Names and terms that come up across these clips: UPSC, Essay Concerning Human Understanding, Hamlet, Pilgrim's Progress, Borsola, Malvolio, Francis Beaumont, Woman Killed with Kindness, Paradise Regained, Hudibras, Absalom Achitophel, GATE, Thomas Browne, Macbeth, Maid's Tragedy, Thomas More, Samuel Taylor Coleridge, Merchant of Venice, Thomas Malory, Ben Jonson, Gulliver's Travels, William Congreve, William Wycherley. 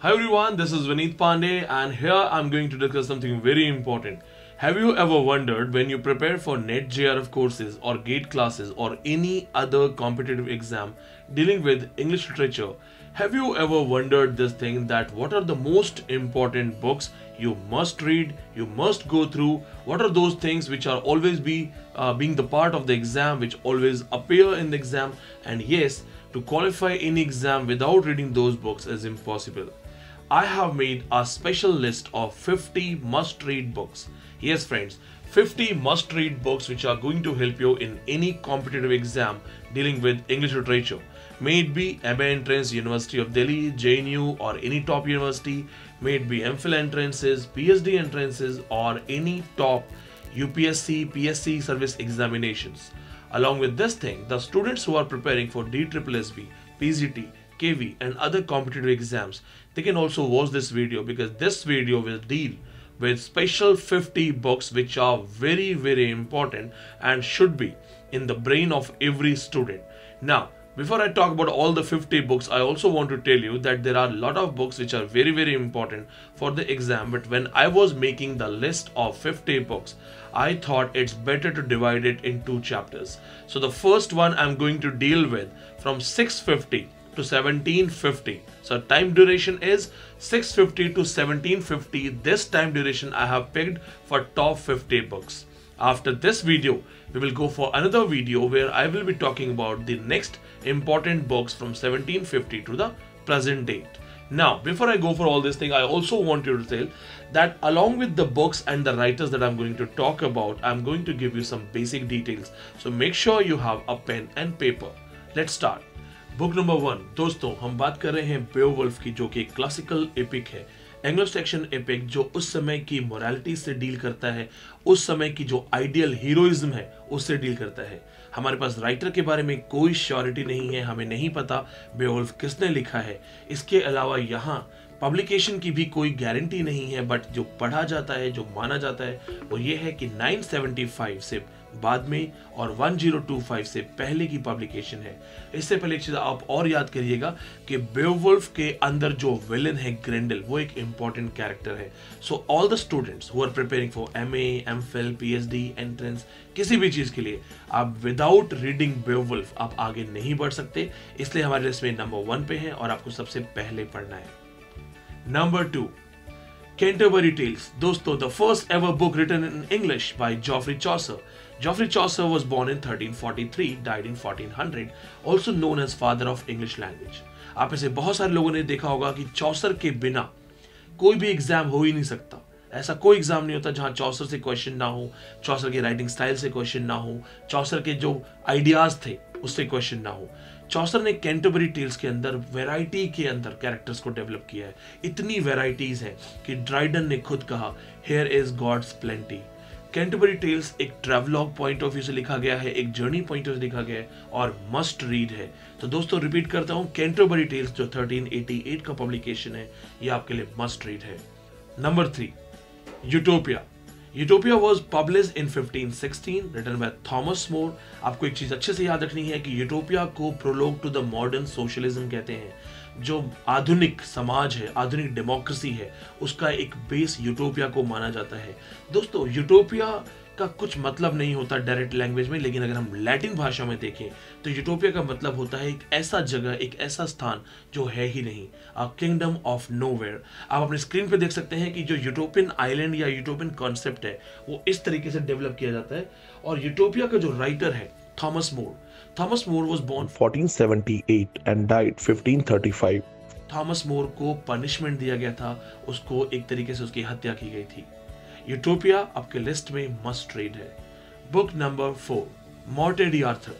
Hi everyone, this is Vineet Pandey and here I'm going to discuss something very important. Have you ever wondered when you prepare for NET JRF courses or GATE classes or any other competitive exam dealing with English literature, have you ever wondered this thing that what are the most important books you must read, you must go through, what are those things which are always being the part of the exam, which always appear in the exam, and yes, to qualify any exam without reading those books is impossible. I have made a special list of 50 must-read books. Yes friends, 50 must-read books which are going to help you in any competitive exam dealing with English literature. May it be MA entrance, University of Delhi, JNU or any top university, may it be MPhil entrances, PhD entrances or any top UPSC, PSC service examinations. Along with this thing, the students who are preparing for DSSB, PGT, KV and other competitive exams, they can also watch this video because this video will deal with special 50 books which are very, very important and should be in the brain of every student. Now, before I talk about all the 50 books, I also want to tell you that there are a lot of books which are very, very important for the exam, but when I was making the list of 50 books, I thought it's better to divide it in two chapters. So the first one I'm going to deal with from 650 to 1750. So time duration is 650 to 1750. This time duration I have picked for top 50 books. After this video, we will go for another video where I will be talking about the next important books from 1750 to the present date. Now, before I go for all this thing, I also want you to tell that along with the books and the writers that I'm going to talk about, I'm going to give you some basic details. So make sure you have a pen and paper. Let's start. Book number one दोस्तों हम बात कर रहे हैं बेओवुल्फ की जो कि classical epic है एंग्लो सैक्सन एपिक जो उस समय की मोरालिटी से डील करता है उस समय की जो आइडियल हीरोइज्म है उससे डील करता है। हमारे पास राइटर के बारे में कोई श्योरिटी नहीं है, हमें नहीं पता बेओवुल्फ किसने लिखा है। इसके अलावा यहाँ पब्लिकेशन की भी कोई गारंटी नहीं है, बट जो पढ़ा जाता है जो माना जाता है वो ये है कि 975 से बाद में और 1025 से पहले की पब्लिकेशन है। इससे पहले एक चीज़ आप और याद करिएगा कि बेओवुल्फ के अंदर जो विलन है ग्रेंडल वो एक इम्पॉर्टेंट कैरेक्टर है। So all the students who are preparing for MA, MPhil, PhD entrance किसी भी चीज़ के लिए आप विदाउट रीडिंग बेओवुल्फ आप आगे नहीं बढ़ सकते, इसलिए हमारे लिस्ट में नंबर 1 पे है और आपको सबसे पहले पढ़ना है। Number 2, Canterbury Tales. Dosto, the first ever book written in English by Geoffrey Chaucer. Geoffrey Chaucer was born in 1343, died in 1400, also known as father of English language. आप ऐसे बहुत सारे लोगों ने देखा होगा कि चौसर के बिना कोई भी एग्जाम हो ही नहीं सकता। ऐसा कोई एग्जाम नहीं होता जहाँ चौसर से क्वेश्चन ना हो, चौसर के राइटिंग स्टाइल से क्वेश्चन ना हो, चौसर के जो आइडियाज थे उससे क्वेश्चन ना हो। चौसर ने कैंटरबरी टेल्स के अंदर वैरायटी के अंदर कैरेक्टर्स को डेवलप किया है। इतनी वैरायटीज हैं कि ड्राइडन ने खुद कहा here is God's plenty. Canterbury Tales एक ट्रेवलॉग पॉइंट ऑफ व्यू से लिखा गया है, एक जर्नी पॉइंट ऑफ व्यू से लिखा गया है और मस्ट रीड है। तो दोस्तों रिपीट करता हूँ, कैंटरबरी टेल्स जो 1388 का पब्लिकेशन है ये आपके लिए मस्ट रीड है। Number 3, Utopia. Utopia was publish in 1516, written by Thomas More. आपको एक चीज़ अच्छे से याद रखनी है कि यूटोपिया को prologue to the modern socialism कहते हैं। जो आधुनिक समाज है, आधुनिक डेमोक्रेसी है, उसका एक बेस यूटोपिया को माना जाता है। दोस्तों यूटोपिया का कुछ मतलब नहीं होता डायरेक्ट लैंग्वेज में, लेकिन अगर हम लैटिन भाषा में देखें तो यूटोपिया का मतलब होता है एक ऐसा जगह, एक ऐसा स्थान जो है ही नहीं, अ किंगडम ऑफ नोवेयर। आप अपने स्क्रीन पे देख सकते हैं कि जो यूटोपियन आइलैंड या यूटोपियन कॉन्सेप्ट है वो इस तरीके से डेवलप किया जाता है। और यूटोपिया का जो राइटर है Thomas More, Thomas More was born 1478 and died 1535। थॉमस मोर को पनिशमेंट दिया गया था, उसको एक तरीके से उसकी हत्या की गई थी। यूटोपिया आपके लिस्ट में मस्ट रीड है। Book number 4, Morte d' Arthur.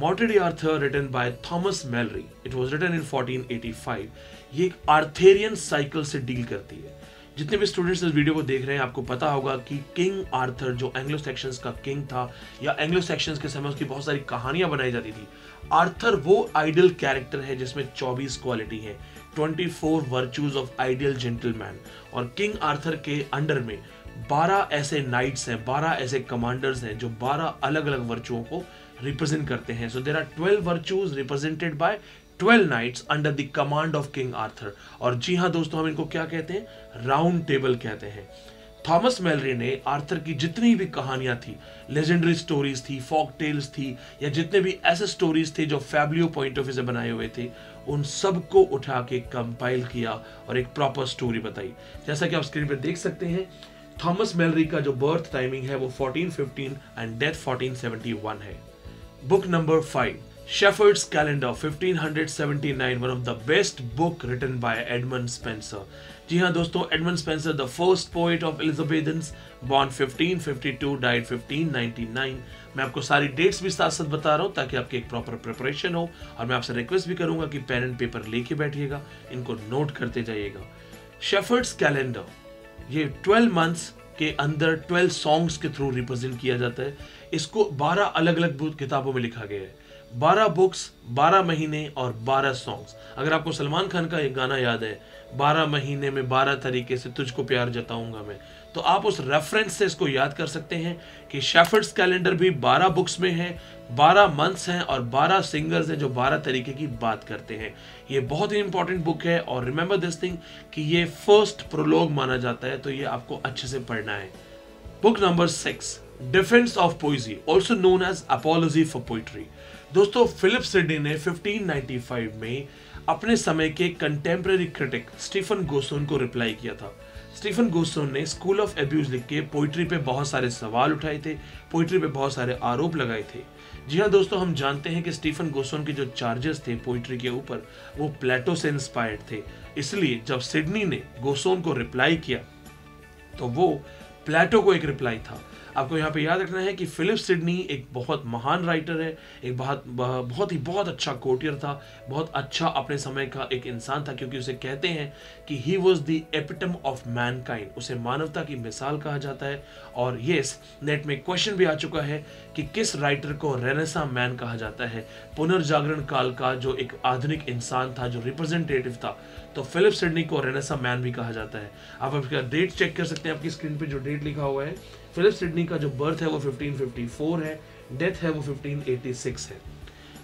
मॉर्टेडी Arthur written by Thomas Malory. It was written in 1485। ये एक आर्थेरियन साइकिल से डील करती है। जितने भी स्टूडेंट्स इस वीडियो को देख रहे हैं आपको पता होगा कि किंग आर्थर जो एंग्लो सैक्सन्स का किंग था या एंग्लो सैक्सन्स के समय उसकी बहुत सारी कहानियां बनाई जाती थी। आर्थर वो आइडियल कैरेक्टर है जिसमें 24 क्वालिटी है, 24 वर्चूज ऑफ आइडियल जेंटलमैन। और किंग आर्थर के अंडर में 12 ऐसे नाइट्स हैं, 12 ऐसे कमांडर्स हैं जो 12 अलग अलग वर्चुओं को रिप्रेजेंट करते हैं। So there are 12 virtues represented by 12 knights under the command of king Arthur. और जी हाँ दोस्तों, हम इनको क्या कहते हैं? राउंड टेबल कहते हैं। थॉमस मैलरी ने आर्थर की जितनी भी कहानियां थी, लेजेंडरी स्टोरीज थी, फॉक टेल्स थी, या जितने भी ऐसे स्टोरीज थे जो फैब्लियो पॉइंट ऑफ व्यू से बनाए हुए थे, उन सबको उठा के कंपाइल किया और एक प्रॉपर स्टोरी बताई। जैसा कि आप स्क्रीन पर देख सकते हैं, थॉमस मैलरी का जो बर्थ टाइमिंग है वो 1415 एंड डेथ 1471 है। Book number 5, Shepherd's Calendar 1579, one of the best book written by Edmund Spenser. जी हाँ दोस्तों, Edmund Spenser, the first poet of Elizabethans, born 1552, died 1599. मैं आपको सारी डेट्स भी साथ साथ बता रहा हूँ ताकि आपकी एक प्रॉपर प्रिपरेशन हो, और मैं आपसे रिक्वेस्ट भी करूँगा कि पेन एंड पेपर लेके बैठिएगा, इनको नोट करते जाइएगा। शेफर्ड्स कैलेंडर, ये 12 मंथ्स के अंदर 12 सॉन्ग्स के थ्रू रिप्रेजेंट किया जाता है। इसको 12 अलग अलग किताबों में लिखा गया है, 12 बुक्स, 12 महीने और 12 सॉन्ग्स। अगर आपको सलमान खान का एक गाना याद है, 12 महीने में 12 तरीके से तुझको प्यार जताऊंगा मैं, तो आप उस रेफरेंस से इसको याद कर सकते हैं कि शेफर्ड्स कैलेंडर भी 12 बुक्स में है, 12 मंथ्स हैं और 12 सिंगर्स हैं जो 12 तरीके की बात करते हैं। ये बहुत ही इंपॉर्टेंट बुक है और रिमेंबर दिस थिंग कि ये फर्स्ट प्रोलॉग माना जाता है, तो ये आपको अच्छे से पढ़ना है। Book number 6, defence of poesy, also known as apology for poetry. दोस्तों, फिलिप सिडनी ने 1595 में अपने समय के कंटेम्प्रेरी क्रिटिक स्टीफन गोसोन को रिप्लाई किया था। स्टीफन गोसोन ने स्कूल ऑफ एब्यूज लिख के पोइट्री पे बहुत सारे सवाल उठाए थे, पोइट्री पे बहुत सारे आरोप लगाए थे। जी हाँ दोस्तों, हम जानते हैं कि स्टीफन गोसोन के जो चार्जेस थे पोइट्री के ऊपर, वो प्लेटो से इंस्पायर्ड थे। इसलिए जब सिडनी ने गोसोन को रिप्लाई किया तो वो प्लेटो को एक रिप्लाई था। आपको यहाँ पे याद रखना है कि फिलिप सिडनी एक बहुत महान राइटर है, एक बहुत अच्छा कोटियर था, बहुत अच्छा अपने समय का एक इंसान था, क्योंकि उसे कहते हैं कि he was the epitome of mankind, उसे मानवता की मिसाल कहा जाता है। और यस, नेट में क्वेश्चन भी आ चुका है कि किस राइटर को रेनेसां मैन कहा जाता है, पुनर्जागरण काल का जो एक आधुनिक इंसान था, जो रिप्रेजेंटेटिव था, तो फिलिप सिडनी को रेनेसां मैन भी कहा जाता है। आप आपका डेट चेक कर सकते हैं, आपकी स्क्रीन पर जो डेट लिखा हुआ है, फिलिप सिडनी का जो बर्थ है वो 1554 है, डेथ है वो 1586 है।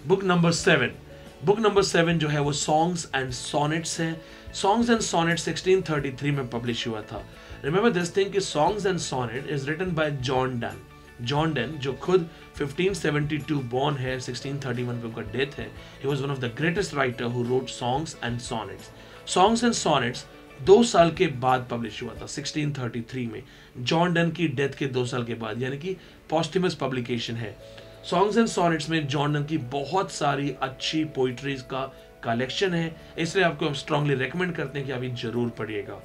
बुक नंबर 7, जो है वो सॉन्ग्स एंड सोनेट्स हैं। सॉन्ग्स एंड सोनेट 1633 में पब्लिश हुआ था। रिमेंबर दिस थिंग कि songs and sonnet is written by John Donne. John Donne जो खुद 1572 बॉर्न है, 1631 पे उनका डेथ है, he was one of the greatest writer who wrote songs and sonnets. Songs and sonnets 2 साल के बाद पब्लिश हुआ था, 1633 में, जॉन डन की डेथ के 2 साल के बाद, यानी कि पोस्टिमस पब्लिकेशन है। सॉन्ग्स एंड सोनेट्स में जॉन डन की बहुत सारी अच्छी पोइट्रीज का कलेक्शन है, इसलिए आपको हम स्ट्रांगली रेकमेंड करते हैं कि आप ये जरूर पढ़िएगा।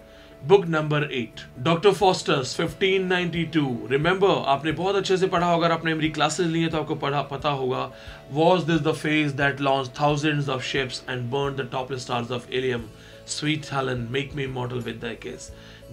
Book number 8, doctor Faustus 1592। Remember, आपने बहुत अच्छे से पढ़ा होगा, अगर आपने मेरी क्लासेस ली हैं तो आपको पता होगा, was this the face that launch thousands of ships and burn the topless stars of Ilium, sweet Helen make me immortal with the kiss.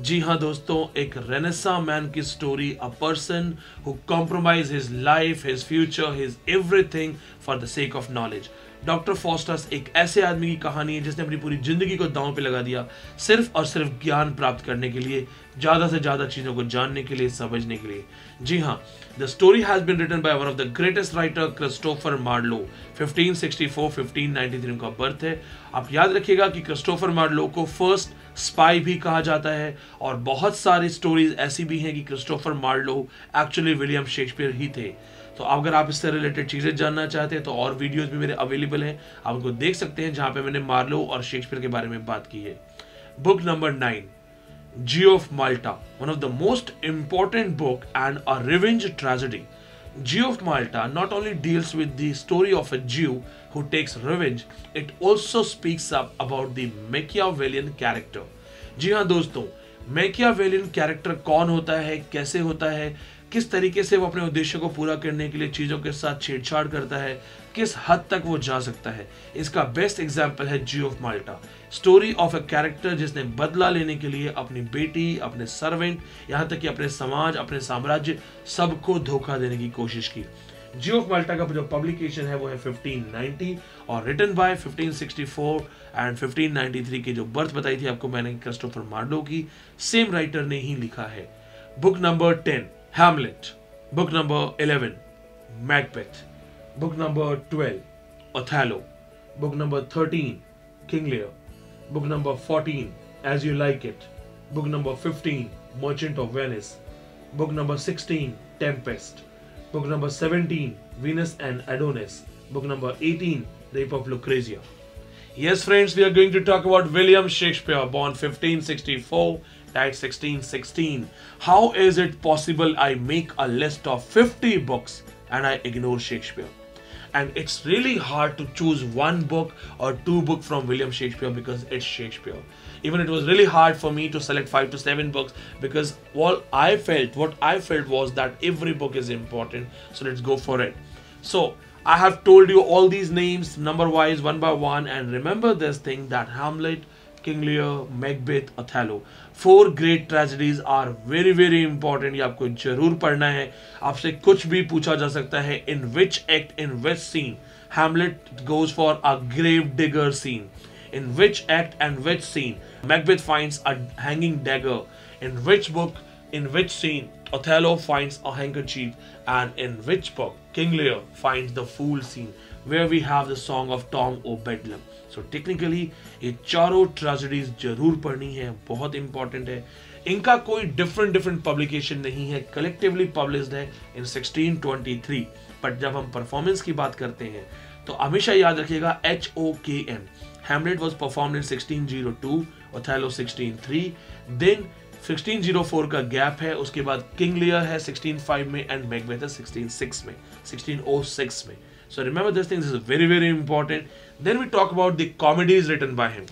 जी हाँ दोस्तों, एक रेनेसां मैन की story, a person who compromise his life, his future, his everything for the sake of knowledge. Doctor Faustus एक ऐसे आदमी की कहानी है जिसने अपनी पूरी जिंदगी को दांव पे लगा दिया सिर्फ और सिर्फ ज्ञान प्राप्त करने के लिए, ज़्यादा से ज़्यादा चीज़ों को जानने के लिए, समझने के लिए। जी हाँ, the story has been written by one of the greatest writer Christopher Marlowe. 1564-1593 उनका बर्थ है। आप याद रखिएगा कि क्रिस्टोफर मार्लो को फर्स्ट स्पाई भी कहा जाता है, और बहुत सारी स्टोरीज ऐसी भी हैं कि Christopher Marlowe actually William Shakespeare ही थे। तो अगर आप इससे रिलेटेड चीज़ें जानना चाहते हैं तो और वीडियोस भी मेरे अवेलेबल हैं, आप उनको देख सकते हैं, जहाँ पे मैंने मार्लो और शेक्सपियर के बारे में बात की है। Book number 9, Jew of Malta, one of the most important book and a revenge tragedy. Jew of Malta not only deals with the story of a Jew who takes revenge, it also speaks up about the Machiavellian character. जी हाँ दोस्तों, Machiavellian character कौन होता है, कैसे होता है, किस तरीके से वो अपने उद्देश्य को पूरा करने के लिए चीज़ों के साथ छेड़छाड़ करता है, किस हद तक वो जा सकता है, इसका बेस्ट एग्जाम्पल है Jew of Malta. Story of a character जिसने बदला लेने के लिए अपनी बेटी, अपने सर्वेंट, यहाँ तक कि अपने समाज, अपने साम्राज्य, सबको धोखा देने की कोशिश की। ज्यू ऑफ माल्टा का जो पब्लिकेशन है वो है 1590 और रिटन बाय 1564 एंड 1593 के जो बर्थ बताई थी आपको मैंने क्रिस्टोफर मार्लो की, सेम राइटर ने ही लिखा है। Book number 10, Hamlet. Book number 11, Macbeth. Book number 12, Othello. Book number 13, King Lear. Book number 14, As You Like It. Book number 15, Merchant of Venice. Book number 16, Tempest. Book number 17, Venus and Adonis. Book number 18, Rape of Lucrezia. Yes friends, we are going to talk about William Shakespeare, born 1564, died 1616. How is it possible I make a list of 50 books and I ignore Shakespeare? And it's really hard to choose one book or two books from William Shakespeare because it's Shakespeare. Even it was really hard for me to select 5 to 7 books because what I felt was that every book is important. So let's go for it. So I have told you all these names number wise, one by one, and remember this thing that Hamlet, King Lear, Macbeth, Othello, 4 great tragedies are very, very important. ये आपको जरूर पढ़ना है. आपसे कुछ भी पूछा जा सकता है. In which act, in which scene, Hamlet goes for a grave digger scene. In which act and which scene, Macbeth finds a hanging dagger. In which book, in which scene, Othello finds a handkerchief, and in which book, King Lear finds the fool scene, where we have the song of Tom O' Bedlam. So technically, ये चारों tragedies जरूर पढ़नी है, बहुत important है. इनका कोई different publication नहीं है, collectively published है in 1623. But जब हम performance की बात करते हैं, तो हमेशा याद रखिएगा HOKM. Hamlet was performed in 1602, Othello 1603, then 1604 का गैप है, उसके बाद किंग लियर है 1605 में एंड मैकबेथ 1606 में, 1606 में. So remember this thing, this is very, very important. Then we talk about the comedies written by him.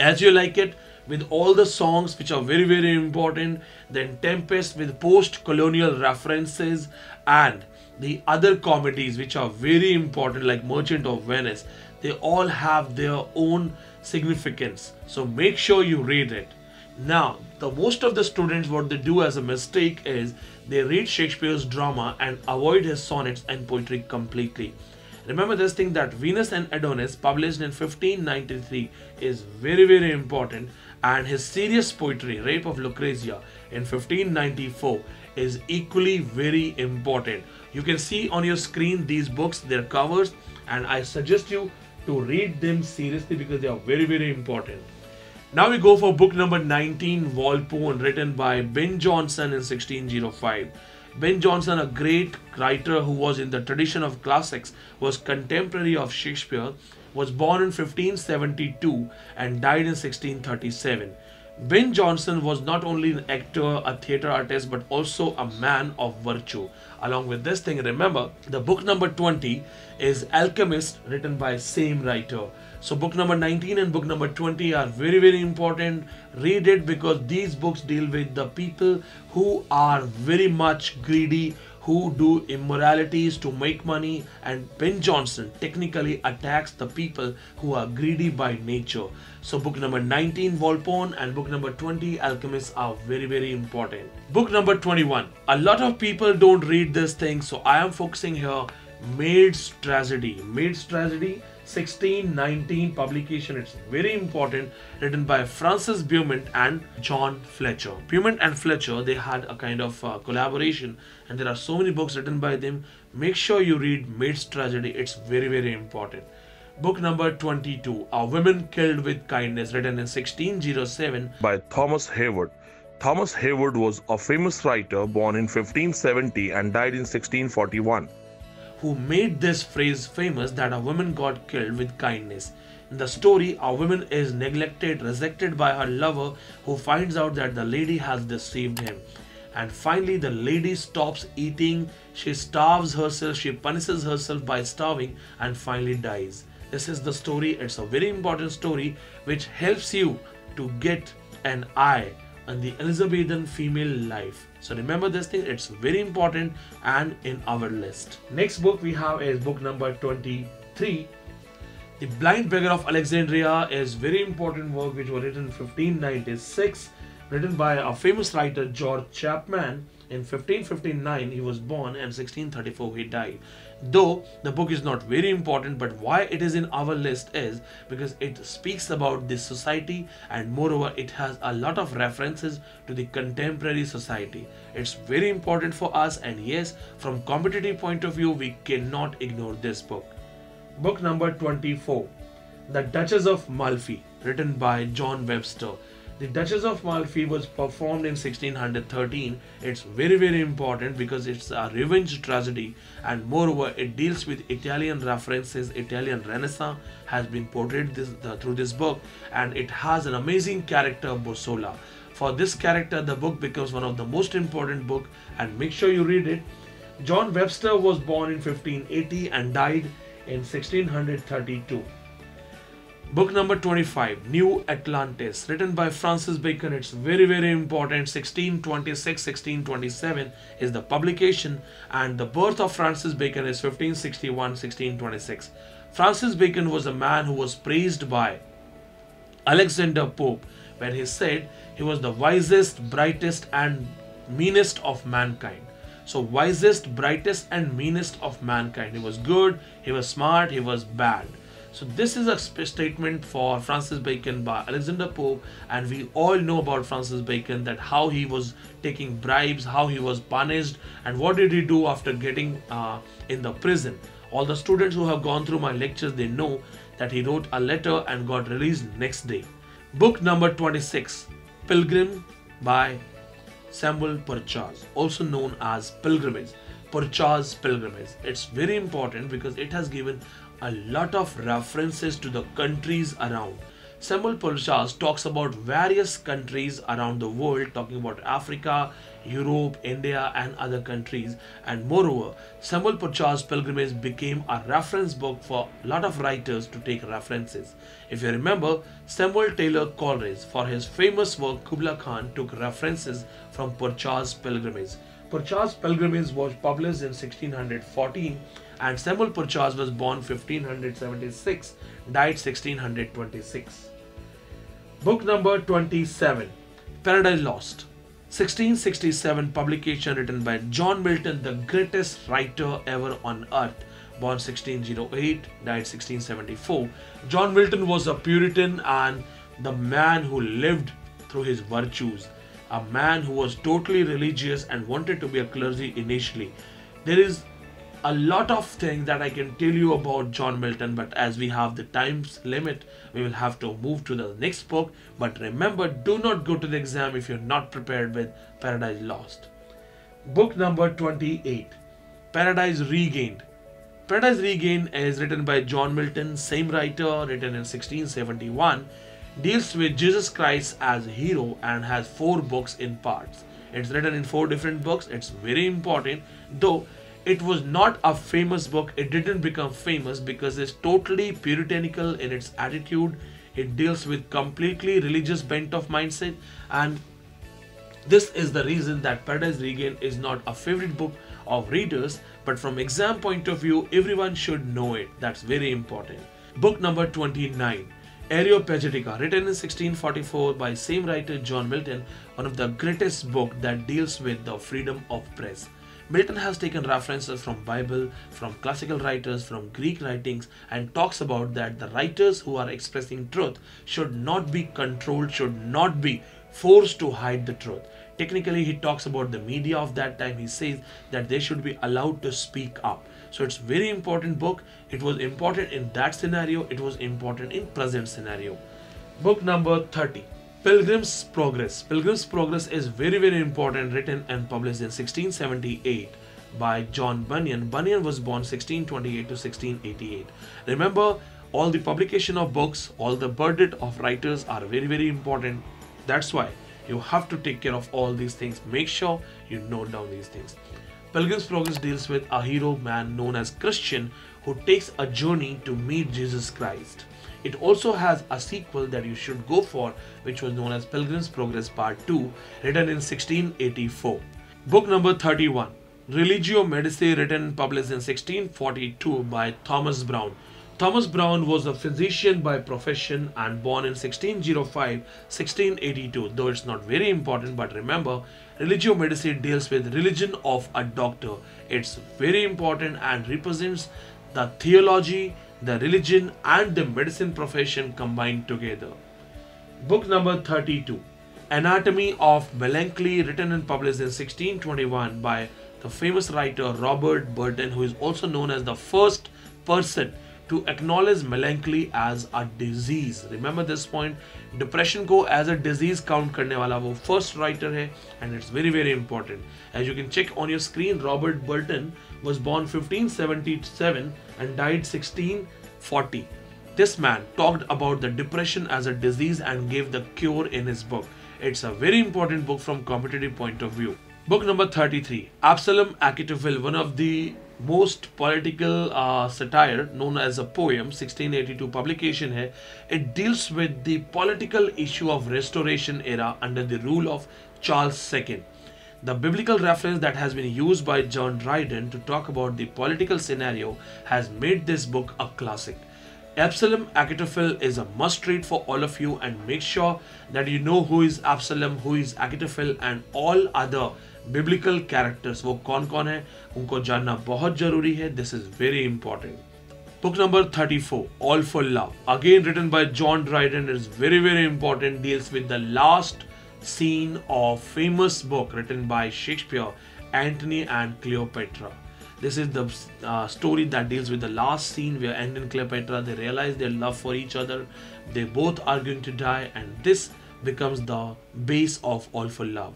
As You Like It with all the songs which are very, very important. Then Tempest with post-colonial references and the other comedies which are very important like Merchant of Venice. They all have their own significance. So make sure you read it. Now, the most of the students, what they do as a mistake is they read Shakespeare's drama and avoid his sonnets and poetry completely. Remember this thing that Venus and Adonis, published in 1593, is very, very important, and his serious poetry, Rape of Lucrezia, in 1594, is equally very important. You can see on your screen these books, their covers, and I suggest you to read them seriously because they are very, very important. Now we go for book number 19, Walpole, written by Ben Jonson in 1605. Ben Jonson, a great writer who was in the tradition of classics, was contemporary of Shakespeare, was born in 1572 and died in 1637. Ben Jonson was not only an actor, a theatre artist, but also a man of virtue. Along with this thing, remember, the book number 20 is Alchemist, written by same writer. So book number 19 and book number 20 are very, very important. Read it because these books deal with the people who are very much greedy, who do immoralities to make money, and Ben Jonson technically attacks the people who are greedy by nature. So book number 19, Walpole, and book number 20, Alchemist, are very, very important. Book number 21. A lot of people don't read this thing, so I am focusing here. Maid's Tragedy. Maid's Tragedy, 1619 publication. It's very important. Written by Francis Beaumont and John Fletcher. Beaumont and Fletcher, they had a kind of collaboration, and there are so many books written by them. Make sure you read Maid's Tragedy. It's very, very important. Book number 22, A Woman Killed with Kindness, written in 1607 by Thomas Hayward. Thomas Hayward was a famous writer, born in 1570 and died in 1641. Who made this phrase famous that a woman got killed with kindness. In the story, a woman is neglected, rejected by her lover, who finds out that the lady has deceived him. And finally, the lady stops eating, she starves herself, she punishes herself by starving, and finally dies. This is the story. It's a very important story which helps you to get an eye on the Elizabethan female life. So remember this thing, it's very important and in our list. Next book we have is book number 23. The Blind Beggar of Alexandria is very important work which was written in 1596, written by a famous writer, George Chapman. In 1559 he was born and 1634 he died. Though the book is not very important, but why it is in our list is because it speaks about this society, and moreover it has a lot of references to the contemporary society. It's very important for us, and yes, from competitive point of view we cannot ignore this book. Book number 24, The Duchess of Malfi, written by John Webster. The Duchess of Malfi was performed in 1613. It's very important because it's a revenge tragedy, and moreover it deals with Italian references. Italian Renaissance has been portrayed through this book, and it has an amazing character, Borsola. For this character, the book becomes one of the most important book, and make sure you read it. John Webster was born in 1580 and died in 1632. Book number 25, New Atlantis, written by Francis Bacon. It's very important. 1626-1627 is the publication, and the birth of Francis Bacon is 1561-1626. Francis Bacon was a man who was praised by Alexander Pope, where he said he was the wisest, brightest and meanest of mankind. So wisest, brightest and meanest of mankind. He was good, he was smart, he was bad. So this is a statement for Francis Bacon by Alexander Pope, and we all know about Francis Bacon, that how he was taking bribes, how he was punished, and what did he do after getting in the prison. All the students who have gone through my lectures, they know that he wrote a letter and got released next day. Book number 26, Pilgrim by Samuel Purchas, also known as Pilgrimage. Purchas Pilgrimage. It's very important because it has given a lot of references to the countries around. Samuel Purchas talks about various countries around the world, talking about Africa, Europe, India and other countries. And moreover, Samuel Purchas Pilgrimage became a reference book for a lot of writers to take references. If you remember, Samuel Taylor Coleridge, for his famous work Kubla Khan, took references from Purchas Pilgrimage. Purchas Pilgrimage was published in 1614, and Samuel Purchas was born 1576, died 1626. Book number 27, Paradise Lost, 1667 publication, written by John Milton, the greatest writer ever on earth, born 1608, died 1674. John Milton was a Puritan and the man who lived through his virtues, a man who was totally religious and wanted to be a clergy initially. There is a lot of things that I can tell you about John Milton, but as we have the time's limit, we will have to move to the next book. But remember, do not go to the exam if you're not prepared with Paradise Lost. Book number 28, Paradise Regained. Paradise Regained is written by John Milton, same writer, written in 1671, deals with Jesus Christ as a hero and has 4 books in parts. It's written in 4 different books. It's very important, though it was not a famous book. It didn't become famous because it's totally puritanical in its attitude. It deals with completely religious bent of mindset, and this is the reason that Paradise Regained is not a favorite book of readers, but from exam point of view, everyone should know it. That's very important. Book number 29, Areopagitica, written in 1644 by same writer John Milton, one of the greatest book that deals with the freedom of press. Milton has taken references from Bible, from classical writers, from Greek writings, and talks about that the writers who are expressing truth should not be controlled, should not be forced to hide the truth. Technically, he talks about the media of that time. He says that they should be allowed to speak up. So it's very important book. It was important in that scenario. It was important in present scenario. Book number 30. Pilgrim's Progress. Pilgrim's Progress is very important, written and published in 1678 by John Bunyan. Bunyan was born 1628 to 1688. Remember, all the publication of books, all the verdict of writers are very important. That's why you have to take care of all these things. Make sure you note down these things. Pilgrim's Progress deals with a hero man known as Christian who takes a journey to meet Jesus Christ. It also has a sequel that you should go for, which was known as Pilgrim's Progress Part 2, written in 1684. Book number 31, Religio Medici, written and published in 1642 by Thomas Browne. Thomas Browne was a physician by profession and born in 1605-1682, though it's not very important. But remember, Religio Medici deals with religion of a doctor. It's very important and represents the theology, the religion and the medicine profession combined together. Book number 32, Anatomy of Melancholy, written and published in 1621 by the famous writer Robert Burton, who is also known as the first person to acknowledge melancholy as a disease. Remember this point, depression ko as a disease count करने वाला वो first writer है, and it's very very important. As you can check on your screen, Robert Burton was born 1577 and died 1640. This man talked about the depression as a disease and gave the cure in his book. It's a very important book from competitive point of view. Book number 33, Absalom Achitophel, one of the most political satire known as a poem, 1682 publication hai. It deals with the political issue of restoration era under the rule of Charles II. The biblical reference that has been used by John Dryden to talk about the political scenario has made this book a classic. Absalom Achitophel is a must read for all of you, and make sure that you know who is Absalom, who is Achitophel and all other biblical characters. वो कौन-कौन है उनको जानना बहुत जरूरी है. This is very important. Book number 34, All for Love, again written by John Dryden, is very very important. Deals with the last scene of famous book written by Shakespeare, Antony and Cleopatra. This is the story that deals with the last scene where Antony and Cleopatra, they realize their love for each other. They both are going to die, and this becomes the base of All for Love.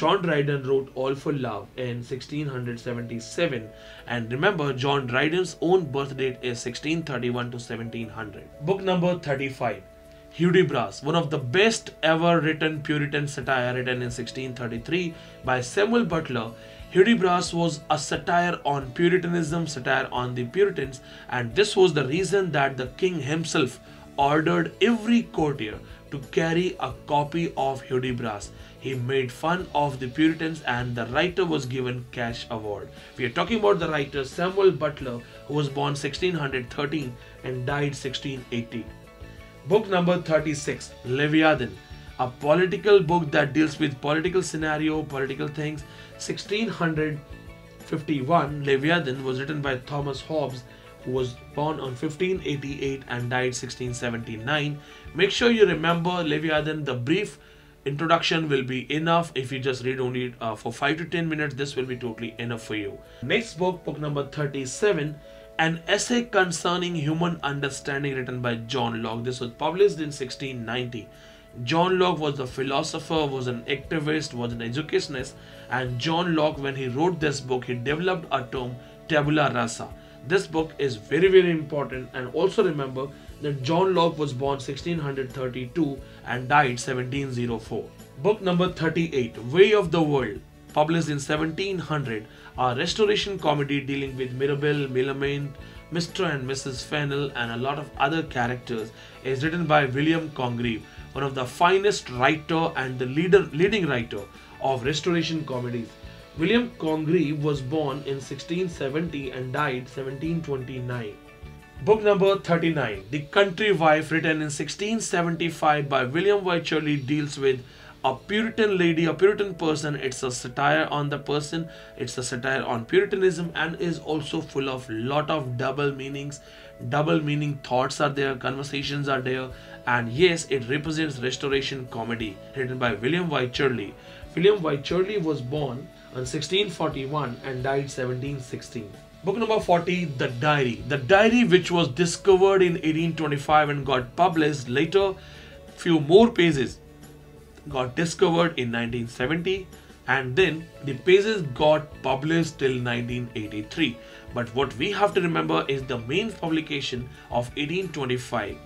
John Dryden wrote All for Love in 1677, and remember John Dryden's own birth date is 1631 to 1700. Book number 35. Hudibras, one of the best ever written Puritan satire, written in 1633 by Samuel Butler. Hudibras was a satire on Puritanism, satire on the Puritans, and this was the reason that the king himself ordered every courtier to carry a copy of Hudibras. He made fun of the Puritans, and the writer was given cash award. We are talking about the writer Samuel Butler, who was born 1613 and died 1680. Book number 36, Leviathan, a political book that deals with political scenario, political things. 1651, Leviathan was written by Thomas Hobbes, who was born on 1588 and died 1679. Make sure you remember Leviathan. The brief introduction will be enough. If you just read only for 5 to 10 minutes, this will be totally enough for you. Next book, book number 37, An Essay Concerning Human Understanding, written by John Locke. This was published in 1690. John Locke was a philosopher, was an activist, was an educationist, and John Locke, when he wrote this book, he developed a term, tabula rasa. This book is very very important, and also remember that John Locke was born 1632 and died 1704. Book number 38, Way of the World, published in 1700, a restoration comedy dealing with Mirabel, Millamant, Mr. and Mrs. Fennell and a lot of other characters, is written by William Congreve, one of the finest writer and the leading writer of restoration comedies. William Congreve was born in 1670 and died 1729. Book number 39, The Country Wife, written in 1675 by William Wycherley, deals with a Puritan lady, a Puritan person. It's a satire on the person, it's a satire on Puritanism, and is also full of lot of double meanings. Double meaning thoughts are there, conversations are there, and yes, it represents restoration comedy, written by William Wycherley. William Wycherley was born on 1641 and died 1716. Book number 40, The Diary. The Diary, which was discovered in 1825 and got published later, few more pages got discovered in 1970, and then the pages got published till 1983. But what we have to remember is the main publication of 1825.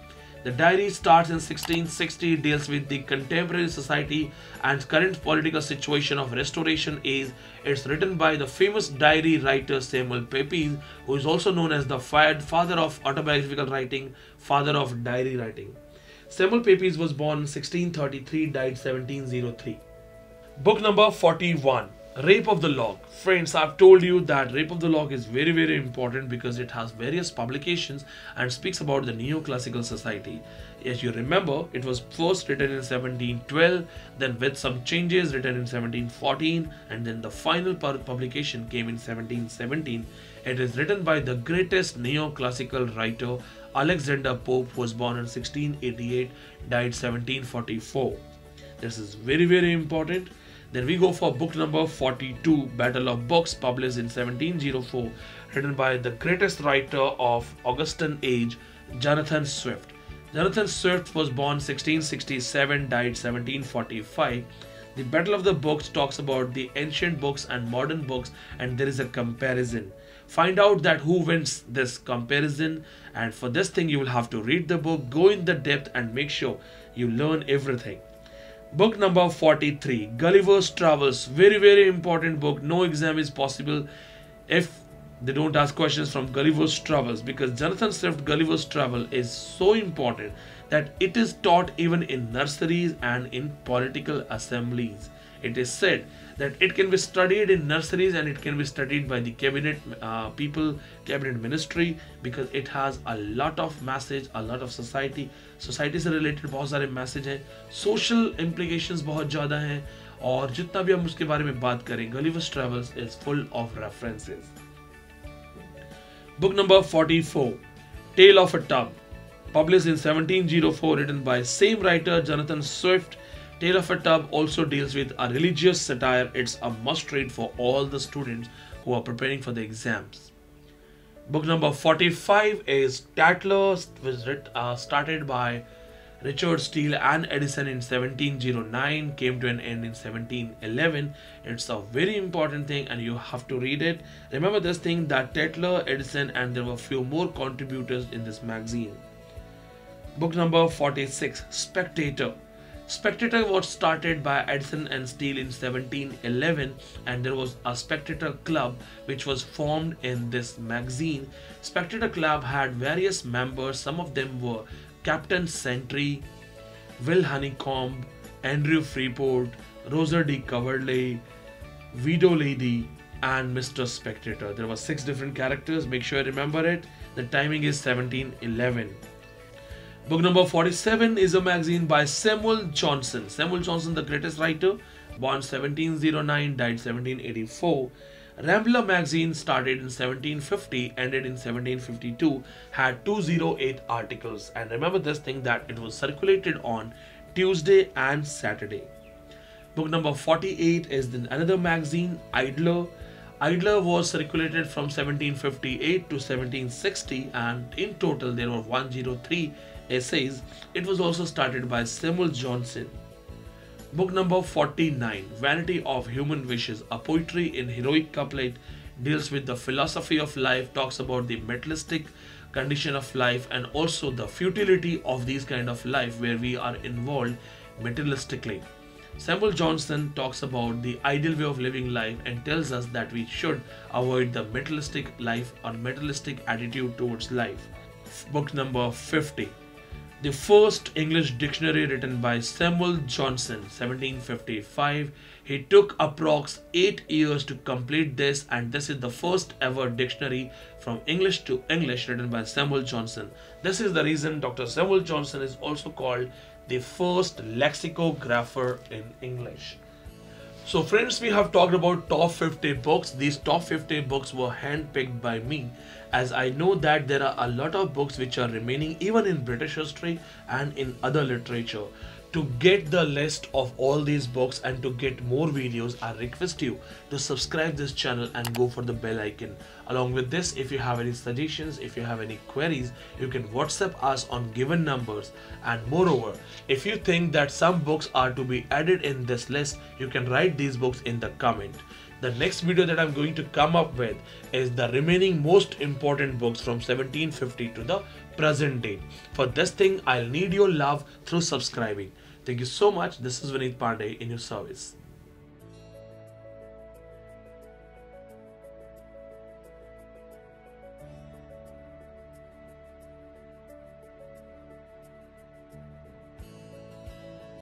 The diary starts in 1660, deals with the contemporary society and current political situation of restoration age. It's written by the famous diary writer Samuel Pepys, who is also known as the father of autobiographical writing, father of diary writing. Samuel Pepys was born 1633, died 1703. Book number 41, Rape of the Lock. Friends, I've told you that Rape of the Lock is very very important because it has various publications and speaks about the neoclassical society. As you remember, it was first written in 1712, then with some changes written in 1714, and then the final publication came in 1717. It is written by the greatest neoclassical writer Alexander Pope, who was born in 1688, died 1744. This is very very important. Then we go for book number 42, Battle of Books, published in 1704, written by the greatest writer of Augustan age, Jonathan Swift. Jonathan Swift was born 1667, died 1745. The Battle of the Books talks about the ancient books and modern books, and there is a comparison. Find out that who wins this comparison, and for this thing you will have to read the book, go in the depth and make sure you learn everything. Book number 43, Gulliver's Travels. Very, very important book. No exam is possible if they don't ask questions from Gulliver's Travels, because Jonathan Swift Gulliver's Travel is so important that it is taught even in nurseries and in political assemblies. It is said that it can be studied in nurseries and it can be studied by the cabinet people, cabinet ministry, because it has a lot of message, a lot of society से related बहुत सारे message हैं, social implications बहुत ज़्यादा हैं, और जितना भी हम उसके बारे में बात करें, Gulliver's Travels is full of references. Book number 44, Tale of a Tub, published in 1704, written by same writer Jonathan Swift. Tale of a Tub also deals with a religious satire. It's a must read for all the students who are preparing for the exams. Book number 45 is Tatler, which started by Richard Steele and Edison in 1709, came to an end in 1711. It's a very important thing and you have to read it. Remember this thing that Tatler, Edison, and there were a few more contributors in this magazine. Book number 46, Spectator. Spectator was started by Edison and Steele in 1711, and there was a Spectator Club which was formed in this magazine. Spectator Club had various members. Some of them were Captain Sentry, Will Honeycomb, Andrew Freeport, Rosa D. Coverley, Widow Lady, and Mr. Spectator. There were 6 different characters. Make sure you remember it. The timing is 1711. Book number 47 is a magazine by Samuel Johnson. Samuel Johnson, the greatest writer, born 1709, died 1784. Rambler magazine started in 1750, ended in 1752, had 208 articles. And remember this thing that it was circulated on Tuesday and Saturday. Book number 48 is then another magazine, Idler. Idler was circulated from 1758 to 1760, and in total there were 103 essays. It was also started by Samuel Johnson. Book number 49, Vanity of Human Wishes, a poetry in heroic couplet, deals with the philosophy of life, talks about the materialistic condition of life and also the futility of these kind of life where we are involved materialistically. Samuel Johnson talks about the ideal way of living life and tells us that we should avoid the materialistic life or materialistic attitude towards life. Book number 50. The first English dictionary written by Samuel Johnson, 1755. He took approx 8 years to complete this, and this is the first ever dictionary from English to English written by Samuel Johnson. This is the reason Dr. Samuel Johnson is also called the first lexicographer in English. So friends, we have talked about top 50 books. These top 50 books were handpicked by me, as I know that there are a lot of books which are remaining even in British history and in other literature. To get the list of all these books and to get more videos, I request you to subscribe this channel and go for the bell icon. Along with this, if you have any suggestions, if you have any queries, you can WhatsApp us on given numbers. And moreover, if you think that some books are to be added in this list, you can write these books in the comment. The next video that I'm going to come up with is the remaining most important books from 1750 to the present day. For this thing, I'll need your love through subscribing. Thank you so much. This is Vineet Pandey in your service.